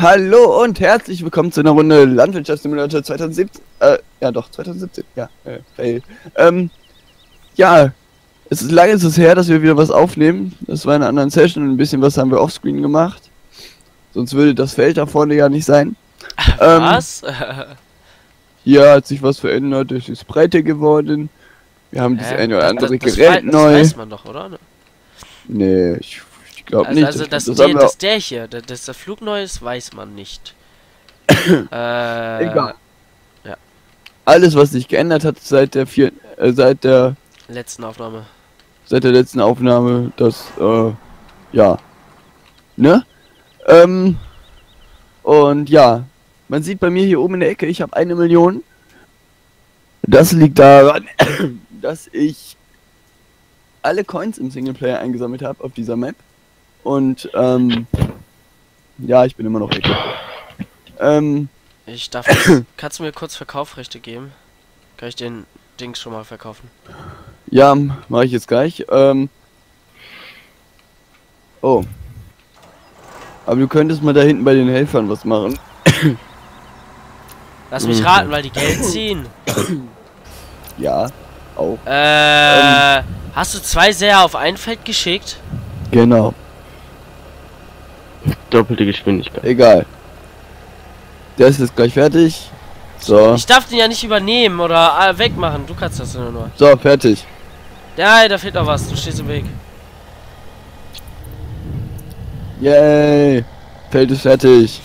Hallo und herzlich willkommen zu einer Runde Landwirtschaftssimulator 2017. Ja doch, 2017, ja. Fail. Ja, es ist lange her, dass wir wieder was aufnehmen. Das war in einer anderen Session und ein bisschen was haben wir offscreen gemacht. Sonst würde das Feld da vorne ja nicht sein. Was? Ja, hat sich was verändert, es ist breiter geworden. Wir haben das eine oder andere Gerät neu. Das weiß man doch, oder? Nee, ich glaube nicht. Also dass der Flug neu ist, weiß man nicht. Egal. Ja. Alles, was sich geändert hat seit der letzten Aufnahme. Seit der letzten Aufnahme, das ja. Ne? Und ja, man sieht bei mir hier oben in der Ecke, ich habe 1 Million. Das liegt daran, dass ich alle Coins im Singleplayer eingesammelt habe auf dieser Map. Und ja, ich bin immer noch weg. Kannst du mir kurz Verkaufsrechte geben? Kann ich den Dings schon mal verkaufen? Ja, mache ich jetzt gleich. Oh. Aber du könntest mal da hinten bei den Helfern was machen. Lass mich raten, weil die Geld ziehen. Ja, auch. Hast du 2 Säer auf ein Feld geschickt? Genau. Doppelte Geschwindigkeit. Egal. Der ist jetzt gleich fertig. So. Ich darf den ja nicht übernehmen oder wegmachen. Du kannst das nur. So, fertig. Ja, da fehlt noch was. Du stehst im Weg. Yay. Feld ist fertig.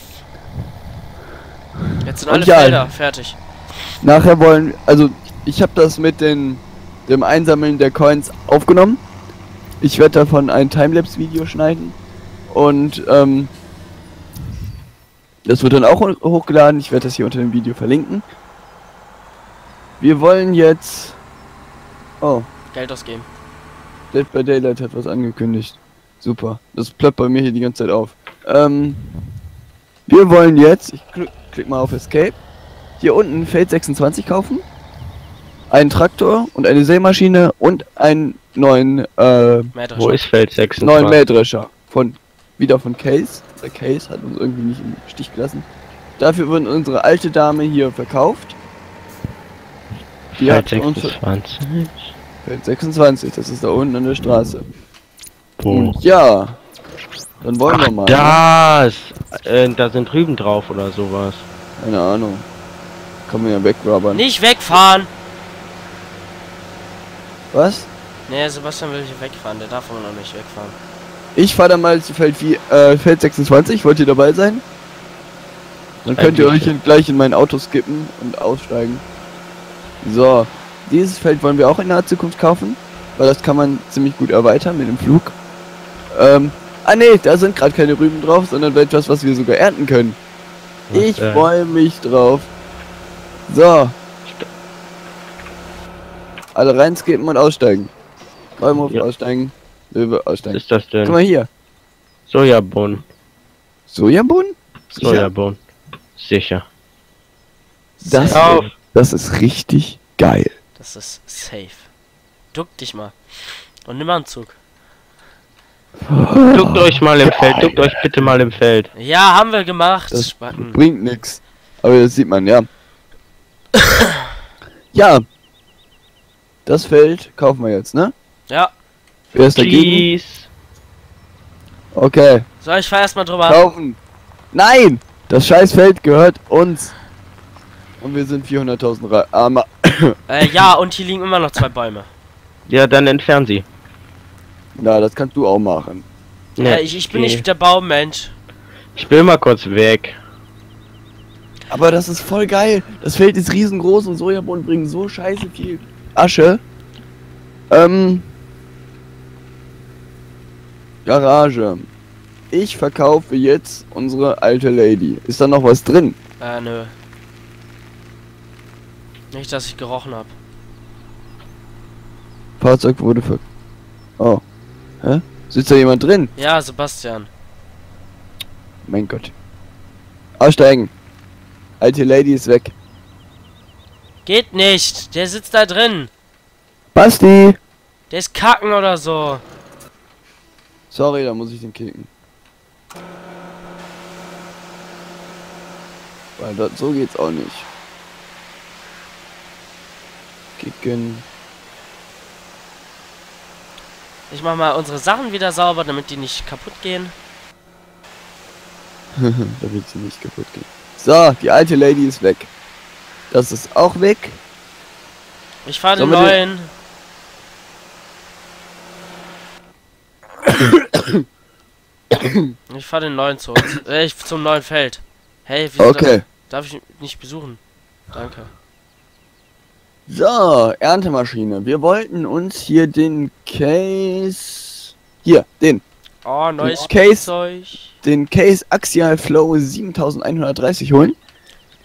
Jetzt sind alle Felder fertig. Nachher wollen... Also, ich habe das mit dem Einsammeln der Coins aufgenommen. Ich werde davon ein Timelapse-Video schneiden. Und, das wird dann auch hochgeladen. Ich werde das hier unter dem Video verlinken. Wir wollen jetzt... Oh. Geld ausgeben. Dead by Daylight hat was angekündigt. Super. Das plöppt bei mir hier die ganze Zeit auf. Wir wollen jetzt... Ich klick mal auf Escape. Hier unten Feld 26 kaufen. Einen Traktor und eine Sämaschine und einen neuen Mähdrescher. Wo ist Feld 26? Neuen Mähdrescher. Wieder von Case. Der Case hat uns irgendwie nicht im Stich gelassen. Dafür wird unsere alte Dame hier verkauft. Die Feld 26. Feld 26, das ist da unten an der Straße. Boom. Ja. Dann wollen wir mal. Das! Da sind Rüben drauf oder sowas. Keine Ahnung. Kann man ja wegrabbern. Nicht wegfahren! Was? Nee, Sebastian will nicht wegfahren, der darf wohl noch nicht wegfahren. Ich fahre dann mal zu Feld 26, wollt ihr dabei sein? Dann könnt ihr euch gleich in mein Auto skippen und aussteigen. So, dieses Feld wollen wir auch in naher Zukunft kaufen, weil das kann man ziemlich gut erweitern mit dem Flug. Ah ne, da sind gerade keine Rüben drauf, sondern etwas, was wir sogar ernten können. Ich freue mich drauf. So. Alle reinskippen und aussteigen. Bäume aussteigen. Löwe aussteigen. Was ist das denn? Guck mal hier. Sojabohnen. Sojabohnen? Sojabohnen. Sicher. Das ist richtig geil. Das ist safe. Duck dich mal. Und nimm Anzug. Duckt euch mal im Feld, duckt euch bitte mal im Feld. Ja, haben wir gemacht. Das bringt nix. Aber das sieht man, ja. Ja. Das Feld kaufen wir jetzt, ne? Ja. Wer ist dagegen? Okay. So, ich fahr erstmal drüber. Kaufen. Nein! Das Scheißfeld gehört uns. Und wir sind 400.000 Armer. Ja, und hier liegen immer noch 2 Bäume. Ja, dann entfernen sie. Na, das kannst du auch machen. Ja, ja ich bin nicht der Baummensch. Ich will mal kurz weg. Aber das ist voll geil. Das Feld ist riesengroß und Sojabohnen bringen so scheiße viel Asche. Garage. Ich verkaufe jetzt unsere alte Lady. Ist da noch was drin? Nö. Nicht, dass ich gerochen habe. Fahrzeug wurde verkauft. Oh. Hä? Sitzt da jemand drin? Ja, Sebastian. Mein Gott. Aussteigen. Alte Lady ist weg. Geht nicht. Der sitzt da drin. Basti. Der ist kacken oder so. Sorry, da muss ich den kicken. Weil das, so geht's auch nicht. Kicken. Ich mach mal unsere Sachen wieder sauber, damit die nicht kaputt gehen. Damit sie nicht kaputt gehen. So, die alte Lady ist weg. Das ist auch weg. Ich fahre den neuen. Ich fahre den neuen zu uns. Zum neuen Feld. Hey, wieso okay. Darf ich nicht besuchen? Danke. So, Erntemaschine. Wir wollten uns hier den Case... Hier, den. Oh, neues Case. Den Case Axial Flow 7130 holen.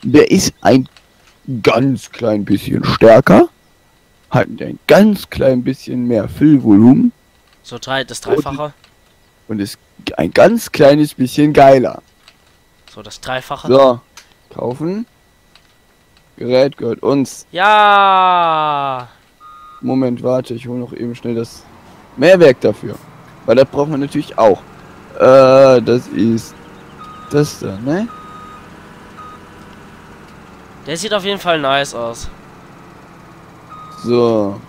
Der ist ein ganz klein bisschen stärker. Hat ein ganz klein bisschen mehr Füllvolumen. So das Dreifache. Und ist ein ganz kleines bisschen geiler. So, das Dreifache. So, kaufen. Gerät gehört uns. Ja! Moment, warte, ich hole noch eben schnell das Mehrwerk dafür. Weil das braucht man natürlich auch. Das ist das da, ne? Der sieht auf jeden Fall nice aus. So.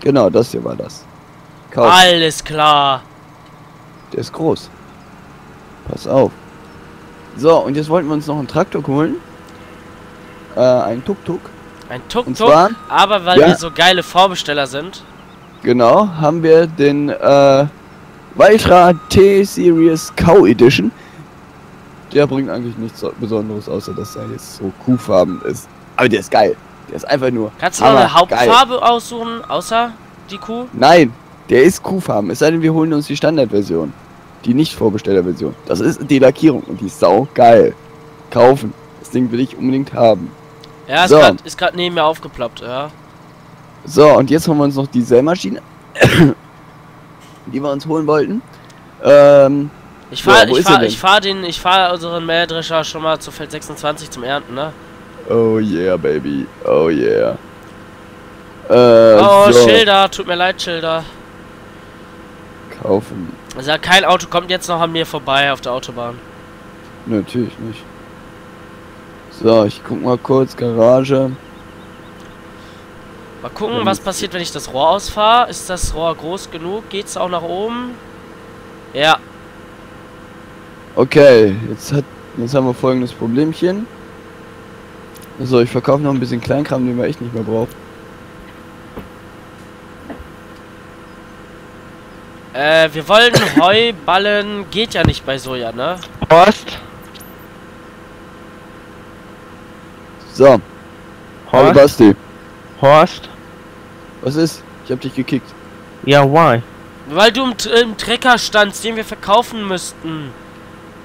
Genau, das hier war das. Kaufen. Alles klar. Der ist groß. Pass auf. So, und jetzt wollten wir uns noch einen Traktor holen. Ein Tuk-Tuk. Ein Tuk-Tuk, aber weil wir so geile Vorbesteller sind. Genau, haben wir den Valtra T-Series Cow Edition. Der bringt eigentlich nichts Besonderes, außer dass er jetzt so Kuhfarben ist. Aber der ist geil. Der ist einfach nur. Kannst du noch eine Hauptfarbe aussuchen, außer die Kuh? Nein, der ist Kuhfarben. Es sei denn, wir holen uns die Standardversion. Die Nicht-Vorbestellerversion. Das ist die Lackierung und die ist sau geil. Kaufen. Das Ding will ich unbedingt haben. Ja, so. Ist gerade neben mir aufgeploppt, ja. So, und jetzt haben wir uns noch die Sämaschine, die wir uns holen wollten. Ich fahr unseren Mähdrescher schon mal zu Feld 26 zum Ernten, ne? Oh yeah, baby. Oh yeah. Oh, so. Schilder. Tut mir leid, Schilder. Kaufen. Also kein Auto kommt jetzt noch an mir vorbei auf der Autobahn. Natürlich nicht. So, ich guck mal kurz, Garage. Mal gucken, was passiert, wenn ich das Rohr ausfahre. Ist das Rohr groß genug? Geht's auch nach oben? Ja. Okay, jetzt haben wir folgendes Problemchen. So, ich verkaufe noch ein bisschen Kleinkram, den wir echt nicht mehr brauchen. Wir wollen Heuballen, geht ja nicht bei Soja, ne? Post. So. Hallo Basti. Horst? Was ist? Ich hab dich gekickt. Ja, why? Weil du im Trecker standst, den wir verkaufen müssten.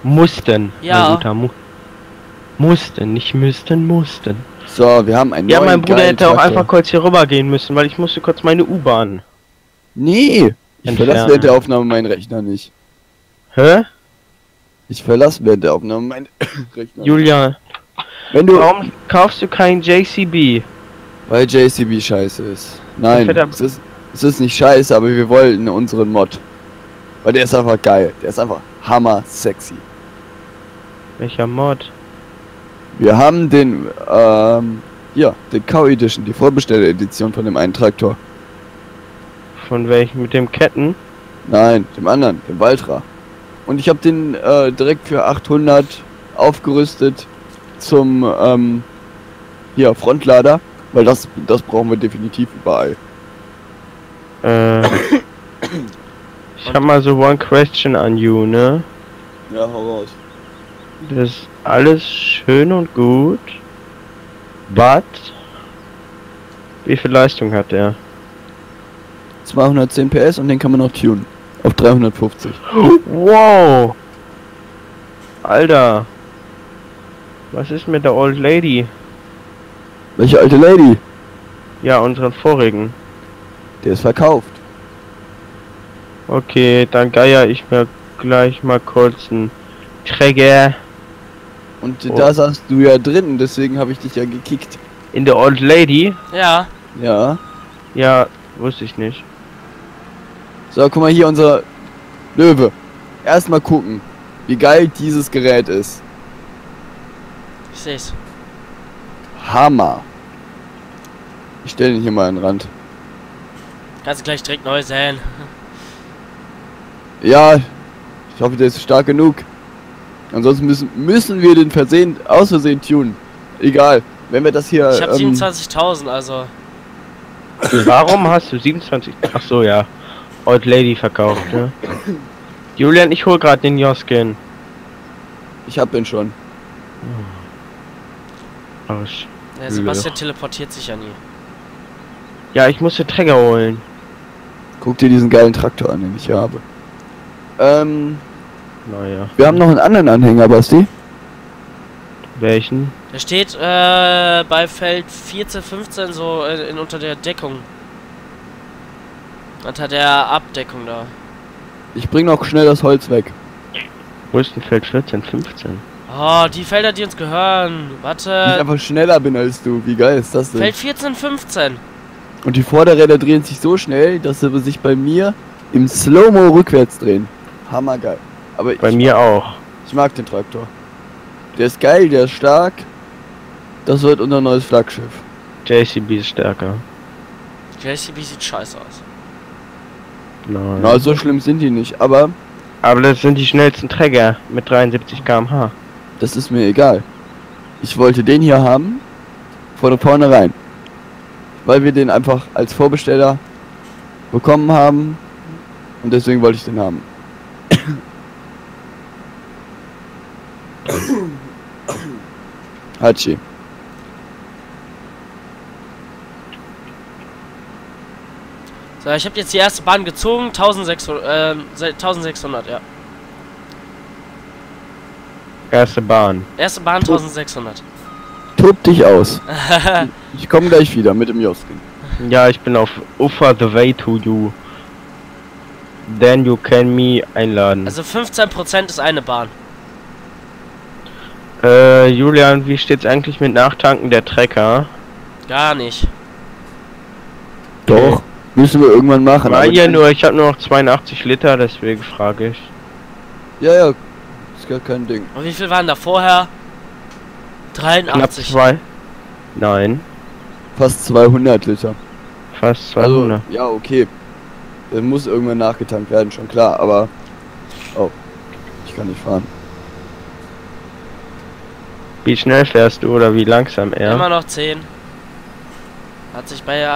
Mussten. Ja. Mussten, nicht müssten, mussten. So, wir haben einen neuen. Ja, mein Bruder hätte auch einfach kurz hier rüber gehen müssen, weil ich musste kurz meine U-Bahn. Nee. Ich verlasse während der Aufnahme meinen Rechner nicht. Hä? Ich verlasse während der Aufnahme meinen Rechner. Julian. Warum kaufst du kein JCB? Weil JCB scheiße ist. Nein, es ist nicht scheiße, aber wir wollten unseren Mod. Weil der ist einfach geil. Der ist einfach hammer sexy. Welcher Mod? Wir haben den, den Cow Edition, die Vorbesteller-Edition von dem einen Traktor. Von welchem? Mit dem Ketten? Nein, dem anderen, dem Valtra. Und ich habe den direkt für 800 aufgerüstet. Zum Frontlader, weil das brauchen wir definitiv überall. Ich habe mal so one question an you, ne? Ja, hau raus. Das ist alles schön und gut, but wie viel Leistung hat der? 210 PS und den kann man noch tunen auf 350. Wow, Alter. Was ist mit der Old Lady? Welche alte Lady? Ja, unseren vorigen. Der ist verkauft. Okay, dann geier ich mir gleich mal kurz einen Träger. Und da saßt du ja drin, deswegen habe ich dich ja gekickt. In der Old Lady? Ja. Ja. Ja, wusste ich nicht. So, guck mal hier, unser Löwe. Erstmal gucken, wie geil dieses Gerät ist. Sehe es. Hammer. Ich stelle den hier mal an den Rand. Kannst du gleich direkt neu sehen. Ja, ich hoffe, der ist stark genug. Ansonsten müssen wir den aus Versehen tunen. Egal, wenn wir das hier... Ich habe 27.000, also... Warum hast du 27... Ach so, ja. Old Lady verkauft, ne? Julian, ich hol gerade den Joskin. Ich hab den schon. Arsch. Ja, Sebastian teleportiert sich ja nie. Ja, ich muss den Träger holen. Guck dir diesen geilen Traktor an, den ich hier habe. Naja. Wir haben noch einen anderen Anhänger, Basti. Welchen? Der steht bei Feld 14, 15 so unter der Deckung. Unter der Abdeckung da. Ich bring noch schnell das Holz weg. Wo ist denn Feld 14, 15? Oh, die Felder, die uns gehören. Warte. Ich einfach schneller bin als du. Wie geil ist das denn? Feld 14, 15. Und die Vorderräder drehen sich so schnell, dass sie sich bei mir im Slow-Mo rückwärts drehen. Hammergeil. Aber bei mir auch. Ich mag den Traktor. Der ist geil, der ist stark. Das wird unser neues Flaggschiff. JCB ist stärker. JCB sieht scheiße aus. Nein. Na, so schlimm sind die nicht, aber... Aber das sind die schnellsten Träger mit 73 km/h. Das ist mir egal. Ich wollte den hier haben, von vornherein. Weil wir den einfach als Vorbesteller bekommen haben. Und deswegen wollte ich den haben. Hatschi. So, ich habe jetzt die erste Bahn gezogen, 1600, ja. Erste Bahn 1600. Tob dich aus. Ich komme gleich wieder mit dem Joskin. Ja, ich bin auf Ufer the way to you. Then you can me einladen. Also 15% ist eine Bahn. Julian, wie steht's eigentlich mit Nachtanken der Trecker? Gar nicht. Doch. Müssen wir irgendwann machen. Nein, ja nur, ich habe nur noch 82 Liter, deswegen frage ich. Ja, ist gar kein Ding. Und wie viel waren da vorher? 83. Knapp zwei. Nein. Fast 200 Liter. Fast 200. Also, ja, okay. Dann muss irgendwann nachgetankt werden, schon klar, aber... Oh, ich kann nicht fahren. Wie schnell fährst du oder wie langsam er? Immer noch 10. Hat sich bei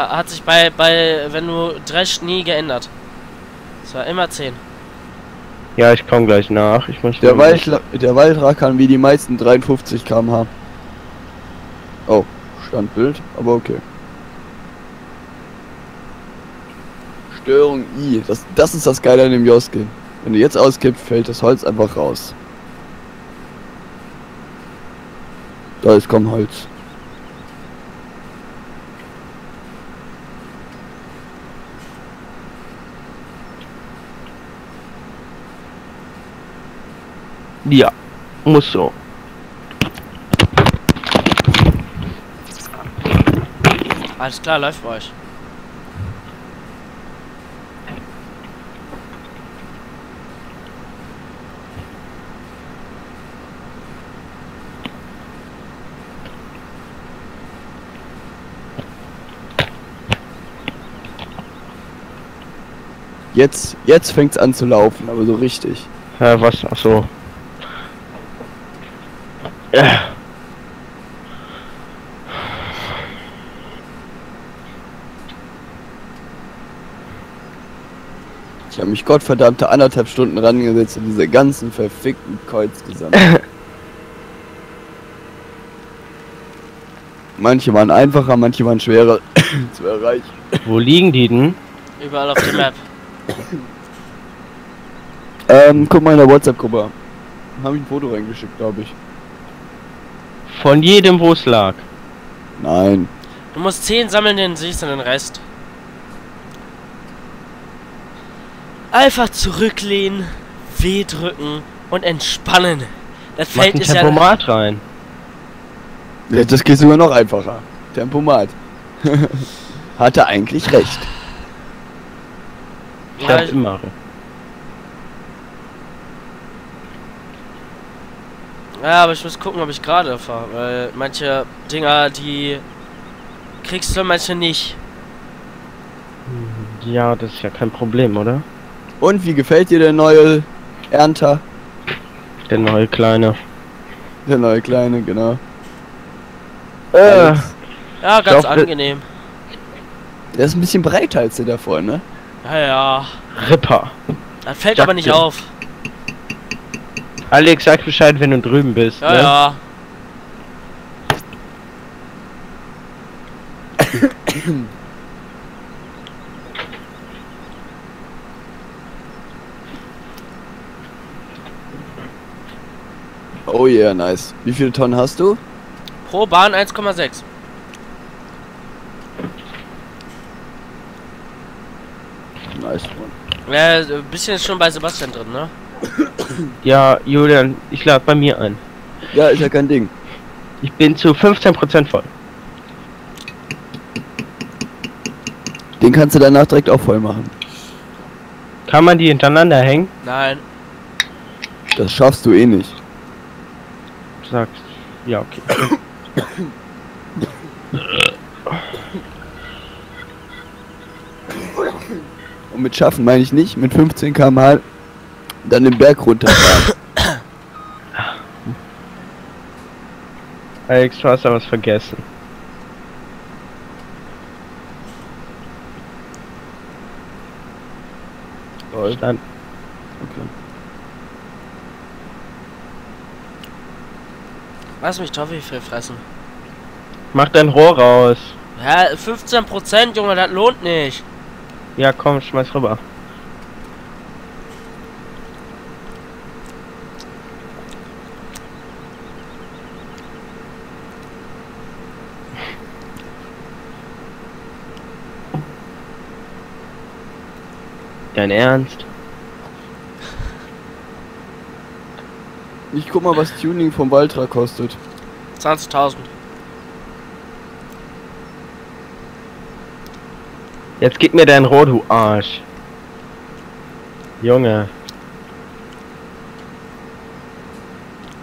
wenn du dresch nie geändert. Es war immer 10. Ja, ich komme gleich nach. Ich muss der Valtra kann wie die meisten 53 km/h. Oh, Standbild, aber okay. Störung I. Das ist das Geile an dem Joskin. Wenn du jetzt auskippst, fällt das Holz einfach raus. Da ist kaum Holz. Ja, muss so. Alles klar, läuft bei euch. Jetzt fängt's an zu laufen, aber so richtig. Ja, was? Ach so. Ich habe mich gottverdammte 1,5 Stunden rangesetzt und diese ganzen verfickten Coins gesammelt. Manche waren einfacher, manche waren schwerer zu erreichen. Wo liegen die denn? Überall auf der Map. Guck mal in der WhatsApp-Gruppe. Habe ich ein Foto reingeschickt, glaube ich. Von jedem, wo es lag. Nein. Du musst 10 sammeln, den siehst du den Rest. Einfach zurücklehnen, W drücken und entspannen. Das Feld ist ja... Tempomat rein. Ja, das geht sogar noch einfacher. Tempomat. Hat er eigentlich recht. Ich hab's immer. Ja, aber ich muss gucken, ob ich gerade fahre, weil manche Dinger, die kriegst du, manche nicht. Ja, das ist ja kein Problem, oder? Und wie gefällt dir der neue Ernter? Der neue kleine. Der neue kleine, genau. Ja, ganz glaub, angenehm. Der ist ein bisschen breiter als der davor, ne? Ja, ja. Ripper. Das fällt aber nicht auf. Alex, sag Bescheid, wenn du drüben bist. Ja, ne? Ja. Oh yeah, nice. Wie viele Tonnen hast du? Pro Bahn 1,6. Nice, Mann. Ja, ein bisschen ist schon bei Sebastian drin, ne? Ja, Julian, ich lade bei mir ein. Ja, ist ja kein Ding. Ich bin zu 15% voll. Den kannst du danach direkt auch voll machen. Kann man die hintereinander hängen? Nein. Das schaffst du eh nicht. Sagst. Ja, okay. Und mit schaffen meine ich nicht, mit 15 km/h dann den Berg runterfahren. Alex, du hast da was vergessen. Stand. Okay. Lass mich Toffifee fressen. Mach dein Rohr raus. Ja, 15%, Junge, das lohnt nicht. Ja, komm, schmeiß rüber. Dein Ernst? Ich guck mal, was Tuning vom Valtra kostet. 20.000. Jetzt gib mir dein Rohr, du Arsch. Junge.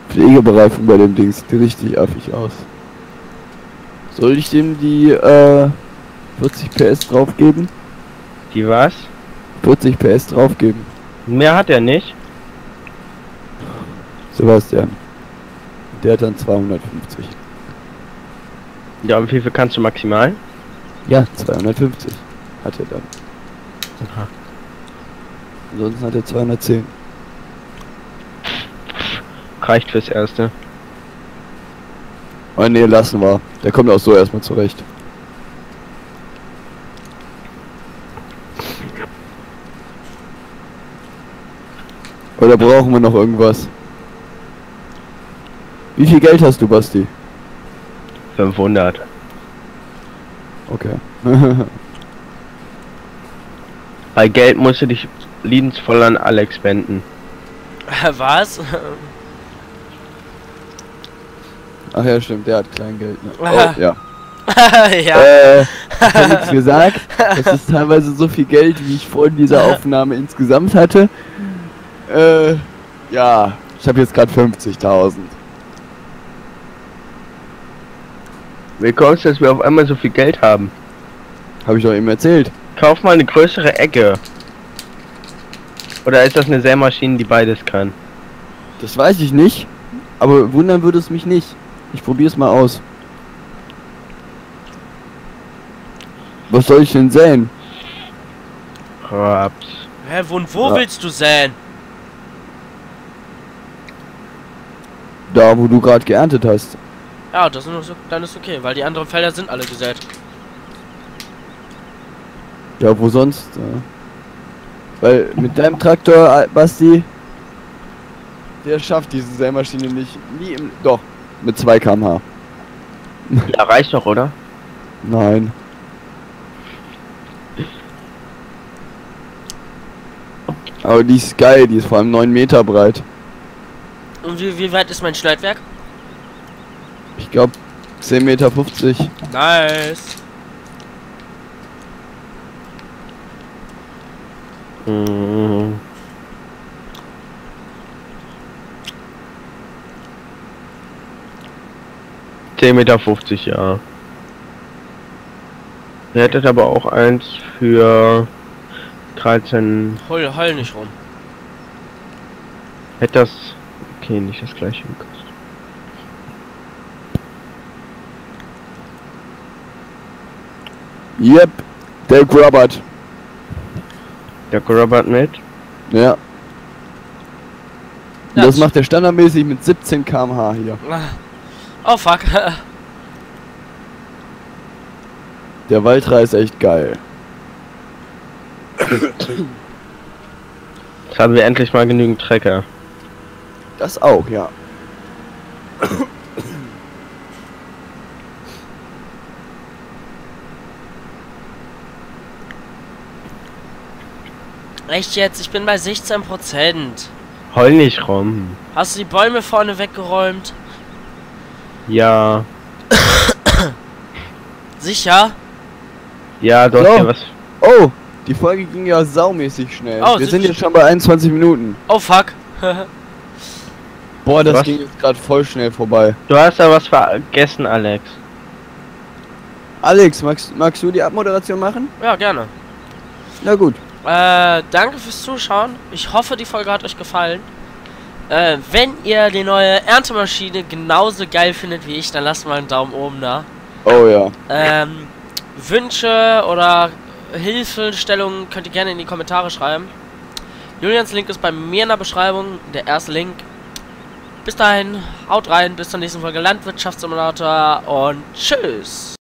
Pflegebereifung bei dem Ding sieht richtig affig aus. Soll ich dem die 40 PS draufgeben? Die was? 40 PS draufgeben. Mehr hat er nicht. Sebastian. Der hat dann 250. Ja, und wie viel kannst du maximal? Ja, 250 hat er dann. Aha. Ansonsten hat er 210. Reicht fürs Erste. Oh ne, lassen wir. Der kommt auch so erstmal zurecht. Oder brauchen wir noch irgendwas? Wie viel Geld hast du, Basti? 500. Okay. Bei Geld musst du dich liebensvoll an Alex wenden. Was? Ach ja, stimmt, der hat Kleingeld, ne? Oh, ja. Ja. Ich hab nichts gesagt. Das ist teilweise so viel Geld, wie ich vor dieser Aufnahme insgesamt hatte. Ja. Ich habe jetzt gerade 50.000. Wie kommt es, dass wir auf einmal so viel Geld haben? Habe ich doch eben erzählt. Kauf mal eine größere Ecke. Oder ist das eine Sämaschine, die beides kann? Das weiß ich nicht. Aber wundern würde es mich nicht. Ich probiere es mal aus. Was soll ich denn säen? Raps. Hä, wo ja. Willst du säen? Da, wo du gerade geerntet hast. Ja, das ist so, dann ist okay, weil die anderen Felder sind alle gesät. Ja, wo sonst? Weil mit deinem Traktor, Basti, der schafft diese Sämaschine nicht. Nie im, doch, mit 2 km/h. Ja, reicht doch, oder? Nein. Aber die ist geil, die ist vor allem 9 Meter breit. Und wie weit ist mein Schneidwerk? Ich glaube 10,50 Meter. Nice. 10,50 Meter, ja. Ihr hättet aber auch eins für 13... Heul nicht rum. Hätte das... Okay, nicht das gleiche gekostet. Yep, der Robert. Der Robert mit? Ja. Das macht der standardmäßig mit 17 km/h hier. Oh fuck. Der Valtra ist echt geil. Jetzt haben wir endlich mal genügend Trecker. Das auch, ja. Echt jetzt? Ich bin bei 16%. Heul nicht rum. Hast du die Bäume vorne weggeräumt? Ja. Sicher? Ja, doch. So. Ja, was? Oh, die Folge ging ja saumäßig schnell. Oh, wir sind jetzt schon bei 21 Minuten. Oh fuck. Boah, das ging jetzt gerade voll schnell vorbei. Du hast da was vergessen, Alex. Alex, magst du die Abmoderation machen? Ja, gerne. Na gut. Danke fürs Zuschauen. Ich hoffe, die Folge hat euch gefallen. Wenn ihr die neue Erntemaschine genauso geil findet wie ich, dann lasst mal einen Daumen oben da. Oh ja. Wünsche oder Hilfestellungen könnt ihr gerne in die Kommentare schreiben. Julians Link ist bei mir in der Beschreibung, der erste Link. Bis dahin, haut rein, bis zur nächsten Folge Landwirtschaftssimulator und tschüss.